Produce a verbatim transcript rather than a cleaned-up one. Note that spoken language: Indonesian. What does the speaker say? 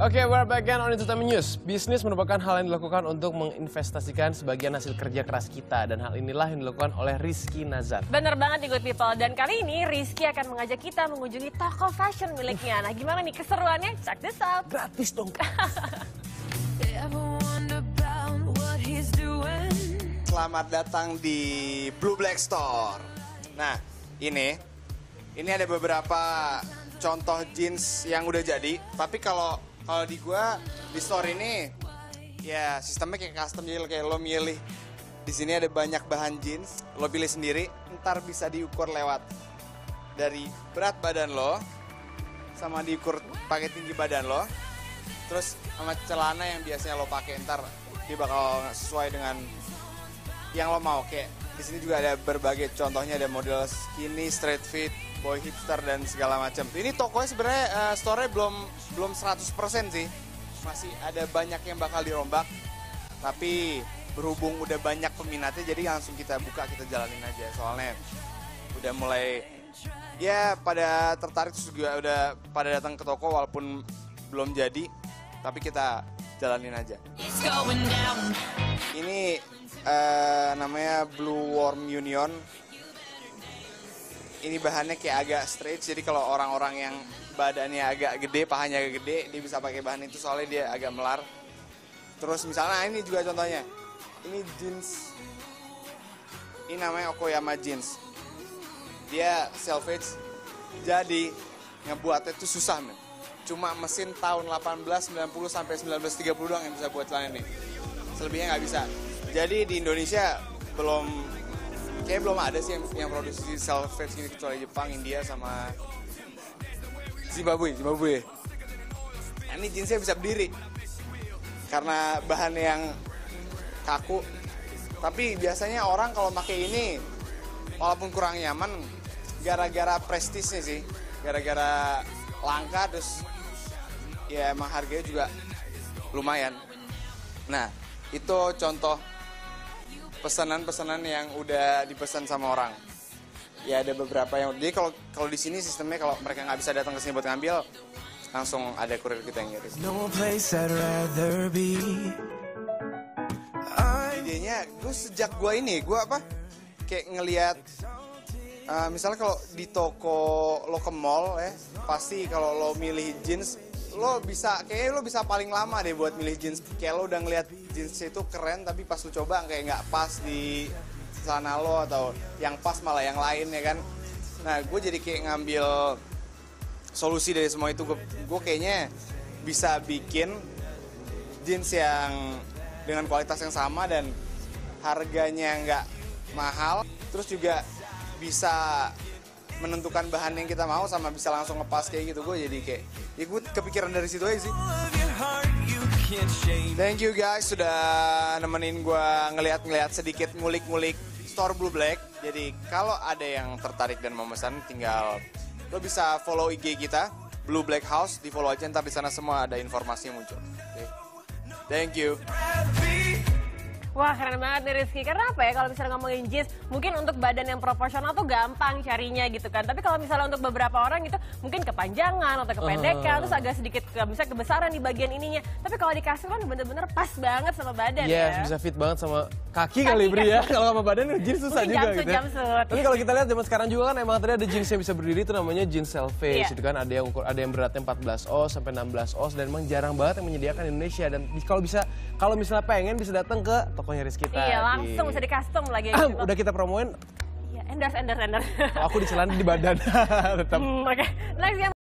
Oke, okay, we're back again on Entertainment News. Bisnis merupakan hal yang dilakukan untuk menginvestasikan sebagian hasil kerja keras kita. Dan hal inilah yang dilakukan oleh Rizky Nazar. Bener banget nih, good people. Dan kali ini Rizky akan mengajak kita mengunjungi toko fashion miliknya. Nah, gimana nih keseruannya? Check this out. Gratis dong. Selamat datang di Blue Black Store. Nah, ini, ini ada beberapa contoh jeans yang udah jadi. Tapi kalau Kalau di gua di store ini ya sistemnya kayak custom, jadi kayak lo milih. Di sini ada banyak bahan jeans, lo pilih sendiri, ntar bisa diukur lewat dari berat badan lo sama diukur pakai tinggi badan lo. Terus sama celana yang biasanya lo pakai, ntar dia bakal sesuai dengan yang lo mau. Kayak di sini juga ada berbagai contohnya, ada model skinny, straight fit, boy hipster dan segala macam. Ini tokonya sebenarnya uh, store-nya belum belum seratus persen sih. Masih ada banyak yang bakal dirombak. Tapi berhubung udah banyak peminatnya, jadi langsung kita buka, kita jalanin aja. Soalnya udah mulai ya pada tertarik, terus juga udah pada datang ke toko walaupun belum jadi, tapi kita jalanin aja. Ini uh, namanya Blue Warm Union. Ini bahannya kayak agak stretch, jadi kalau orang-orang yang badannya agak gede, pahanya agak gede, dia bisa pakai bahan itu soalnya dia agak melar. Terus misalnya ini juga contohnya, ini jeans, ini namanya Okoyama jeans. Dia selvage, jadi ngebuatnya itu susah men. Cuma mesin tahun delapan belas sembilan puluh sampai seribu sembilan ratus tiga puluh doang yang bisa buat celana ini. Selebihnya nggak bisa. Jadi di Indonesia belum. Kayaknya belum ada sih yang, yang produksi self-made gini, kecuali Jepang, India, sama Zimbabwe. Zimbabwe. Nah, ini jeansnya bisa berdiri karena bahan yang kaku. Tapi biasanya orang kalau pakai ini, walaupun kurang nyaman, gara-gara prestisnya sih, gara-gara langka, terus ya emang harganya juga lumayan. Nah, itu contoh pesanan-pesanan yang udah dipesan sama orang. Ya ada beberapa yang jadi kalau kalau di sini sistemnya kalau mereka nggak bisa datang ke sini buat ngambil, langsung ada kurir kita yang ngirim. Idenya, gue sejak gue ini, gue apa? Kayak ngelihat, uh, misalnya kalau di toko lo ke mall ya, pasti kalau lo milih jeans, lo bisa kayak lo bisa paling lama deh buat milih jeans. Kayak lo udah ngelihat jeansnya itu keren, tapi pas lo coba kayak nggak pas di celana lo, atau yang pas malah yang lain ya kan. Nah, gue jadi kayak ngambil solusi dari semua itu. Gue kayaknya bisa bikin jeans yang dengan kualitas yang sama dan harganya nggak mahal, terus juga bisa menentukan bahan yang kita mau sama bisa langsung ngepas kayak gitu. Gue jadi kayak ya gue kepikiran dari situ aja sih. Thank you guys sudah nemenin gue ngeliat-ngeliat sedikit, ngulik-ngulik store Blue Black. Jadi kalau ada yang tertarik dan mau pesan, tinggal lo bisa follow I G kita Blue Black House, di follow aja, ntar di sana semua ada informasinya muncul. Okay. Thank you. Wah, keren banget nih Rizky. Karena apa ya, kalau misalnya ngomongin jeans, mungkin untuk badan yang proporsional tuh gampang carinya gitu kan. Tapi kalau misalnya untuk beberapa orang itu mungkin kepanjangan atau kependekan, uh. terus agak sedikit ke, misalnya kebesaran di bagian ininya. Tapi kalau di kasir kan bener-bener pas banget sama badan, yes, ya. Bisa fit banget sama kaki, kaki kali Bri ya. Kalau sama badan jeans susah mungkin juga jamsut, gitu. Jamsut. Tapi kalau kita lihat zaman sekarang juga kan emang tadi ada jeans yang bisa berdiri, itu namanya jeans self-made, yeah. Gitu kan. Ada yang ukur, ada yang beratnya empat belas ons sampai enam belas ons, dan emang jarang banget yang menyediakan di Indonesia. Dan kalau bisa, kalau misalnya pengen bisa datang ke tokonya Rizky kita. Iya, langsung di... bisa di custom lagi. Gitu. Udah kita promoin. Iya, endorse, endorse, endorse. Aku di celana, di badan. Tetap. Hmm, oke. Okay. Next yang